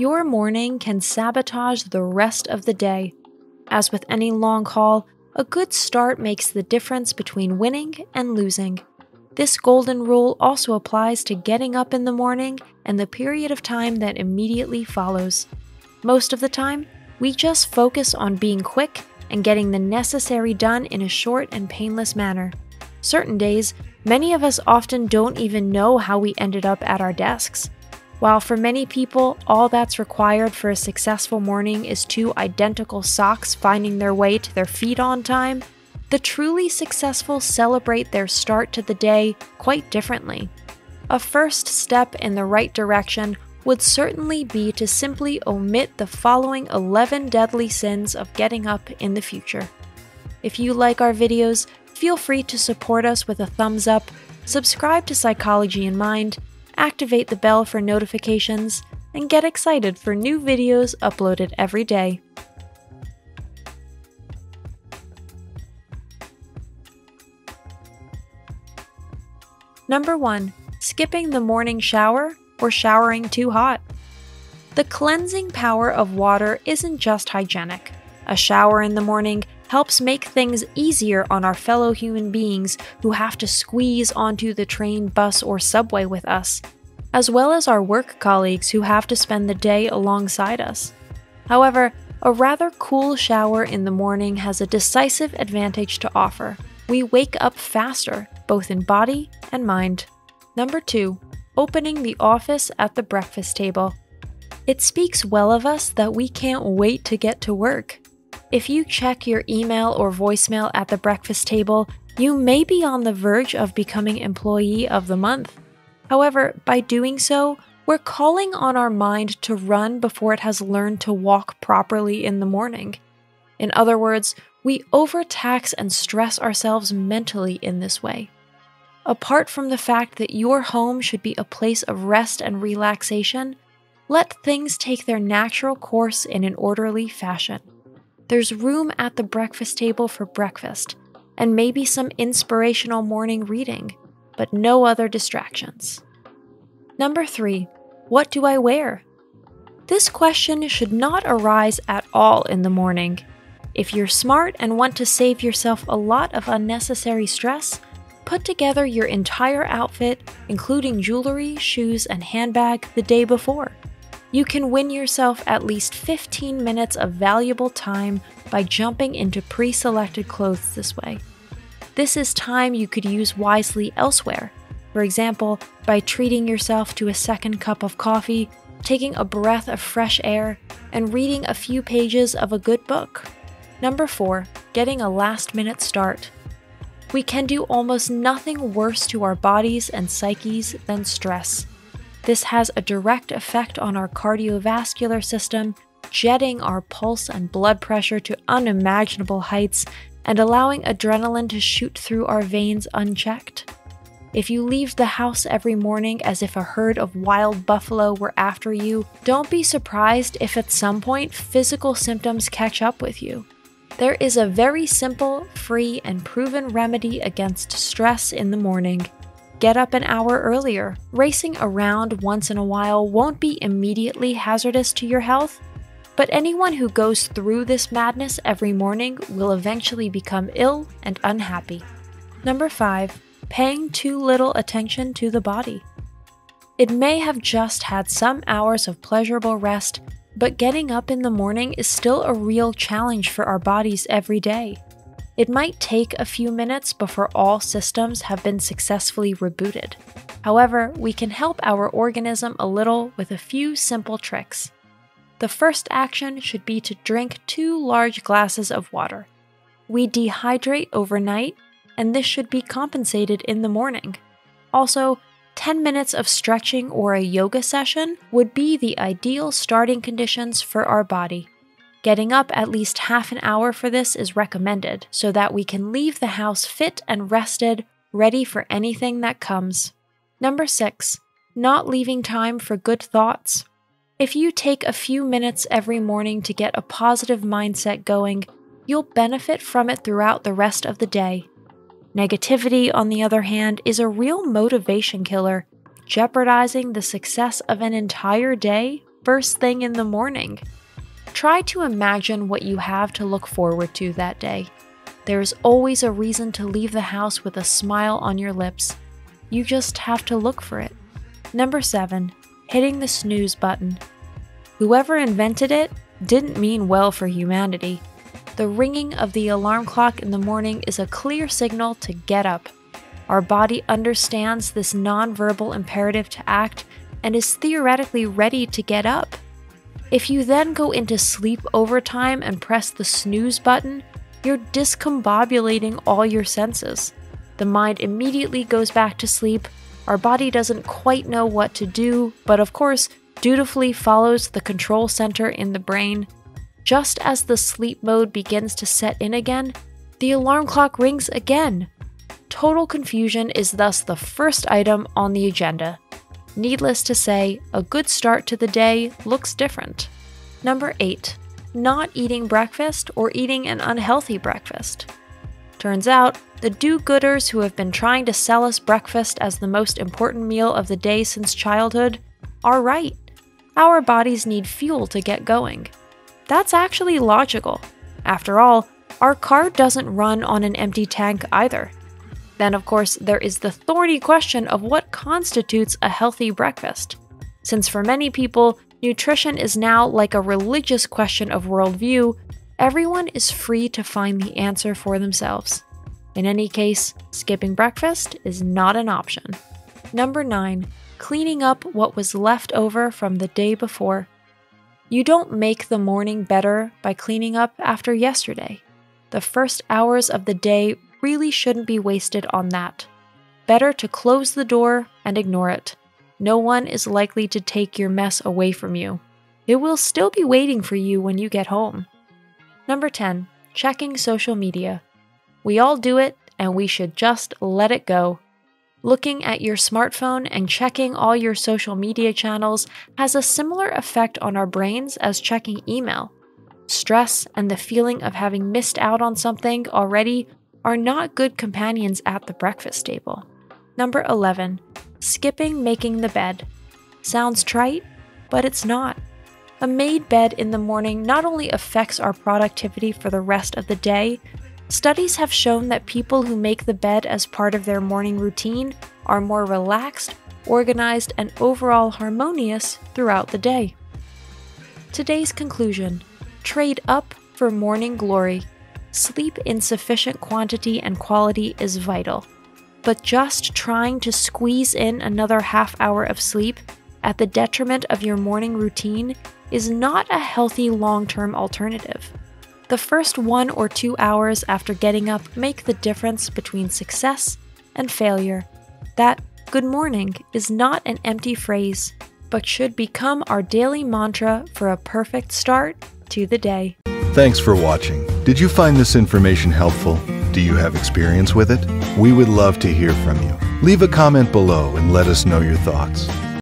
your morning can sabotage the rest of the day. As with any long haul, a good start makes the difference between winning and losing. This golden rule also applies to getting up in the morning and the period of time that immediately follows. Most of the time, we just focus on being quick and getting the necessary done in a short and painless manner. Certain days, many of us often don't even know how we ended up at our desks. While for many people, all that's required for a successful morning is two identical socks finding their way to their feet on time, the truly successful celebrate their start to the day quite differently. A first step in the right direction would certainly be to simply omit the following 11 deadly sins of getting up in the future. If you like our videos, feel free to support us with a thumbs up, subscribe to Psychology in Mind, activate the bell for notifications, and get excited for new videos uploaded every day. Number 1. Skipping the morning shower or showering too hot. The cleansing power of water isn't just hygienic. A shower in the morning helps make things easier on our fellow human beings who have to squeeze onto the train, bus, or subway with us, as well as our work colleagues who have to spend the day alongside us. However, a rather cool shower in the morning has a decisive advantage to offer. We wake up faster, both in body and mind. Number 2. Opening the office at the breakfast table. It speaks well of us that we can't wait to get to work. If you check your email or voicemail at the breakfast table, you may be on the verge of becoming Employee of the Month. However, by doing so, we're calling on our mind to run before it has learned to walk properly in the morning. In other words, we overtax and stress ourselves mentally in this way. Apart from the fact that your home should be a place of rest and relaxation, let things take their natural course in an orderly fashion. There's room at the breakfast table for breakfast, and maybe some inspirational morning reading, but no other distractions. Number 3. What do I wear? This question should not arise at all in the morning. If you're smart and want to save yourself a lot of unnecessary stress, put together your entire outfit, including jewelry, shoes, and handbag, the day before. You can win yourself at least 15 minutes of valuable time by jumping into pre-selected clothes this way. This is time you could use wisely elsewhere, for example, by treating yourself to a second cup of coffee, taking a breath of fresh air, and reading a few pages of a good book. Number 4. Getting a last-minute start. We can do almost nothing worse to our bodies and psyches than stress. This has a direct effect on our cardiovascular system, jetting our pulse and blood pressure to unimaginable heights and allowing adrenaline to shoot through our veins unchecked. If you leave the house every morning as if a herd of wild buffalo were after you, don't be surprised if at some point physical symptoms catch up with you. There is a very simple, free, and proven remedy against stress in the morning. Get up an hour earlier. Racing around once in a while won't be immediately hazardous to your health, but anyone who goes through this madness every morning will eventually become ill and unhappy. Number 5. Paying too little attention to the body. It may have just had some hours of pleasurable rest, but getting up in the morning is still a real challenge for our bodies every day. It might take a few minutes before all systems have been successfully rebooted. However, we can help our organism a little with a few simple tricks. The first action should be to drink 2 large glasses of water. We dehydrate overnight, and this should be compensated in the morning. Also, 10 minutes of stretching or a yoga session would be the ideal starting conditions for our body. Getting up at least half an hour for this is recommended, so that we can leave the house fit and rested, ready for anything that comes. Number 6. Not leaving time for good thoughts. If you take a few minutes every morning to get a positive mindset going, you'll benefit from it throughout the rest of the day. Negativity, on the other hand, is a real motivation killer, jeopardizing the success of an entire day first thing in the morning. Try to imagine what you have to look forward to that day. There is always a reason to leave the house with a smile on your lips. You just have to look for it. Number 7, hitting the snooze button. Whoever invented it didn't mean well for humanity. The ringing of the alarm clock in the morning is a clear signal to get up. Our body understands this nonverbal imperative to act and is theoretically ready to get up. If you then go into sleep overtime and press the snooze button, you're discombobulating all your senses. The mind immediately goes back to sleep. Our body doesn't quite know what to do, but of course, dutifully follows the control center in the brain. Just as the sleep mode begins to set in again, the alarm clock rings again. Total confusion is thus the first item on the agenda. Needless to say, a good start to the day looks different. Number 8, not eating breakfast or eating an unhealthy breakfast. Turns out, the do-gooders who have been trying to sell us breakfast as the most important meal of the day since childhood are right. Our bodies need fuel to get going. That's actually logical. After all, our car doesn't run on an empty tank either. Then, of course, there is the thorny question of what constitutes a healthy breakfast. Since for many people, nutrition is now like a religious question of worldview, everyone is free to find the answer for themselves. In any case, skipping breakfast is not an option. Number 9, cleaning up what was left over from the day before. You don't make the morning better by cleaning up after yesterday. The first hours of the day really shouldn't be wasted on that. Better to close the door and ignore it. No one is likely to take your mess away from you. It will still be waiting for you when you get home. Number 10, checking social media. We all do it, and we should just let it go. Looking at your smartphone and checking all your social media channels has a similar effect on our brains as checking email. Stress and the feeling of having missed out on something already are not good companions at the breakfast table. Number 11, skipping making the bed. Sounds trite, but it's not. A made bed in the morning not only affects our productivity for the rest of the day, studies have shown that people who make the bed as part of their morning routine are more relaxed, organized, and overall harmonious throughout the day. Today's conclusion: trade up for morning glory. Sleep in sufficient quantity and quality is vital, but just trying to squeeze in another half hour of sleep at the detriment of your morning routine is not a healthy long-term alternative. The first 1 or 2 hours after getting up make the difference between success and failure. That "good morning" is not an empty phrase, but should become our daily mantra for a perfect start to the day. Thanks for watching. Did you find this information helpful? Do you have experience with it? We would love to hear from you. Leave a comment below and let us know your thoughts.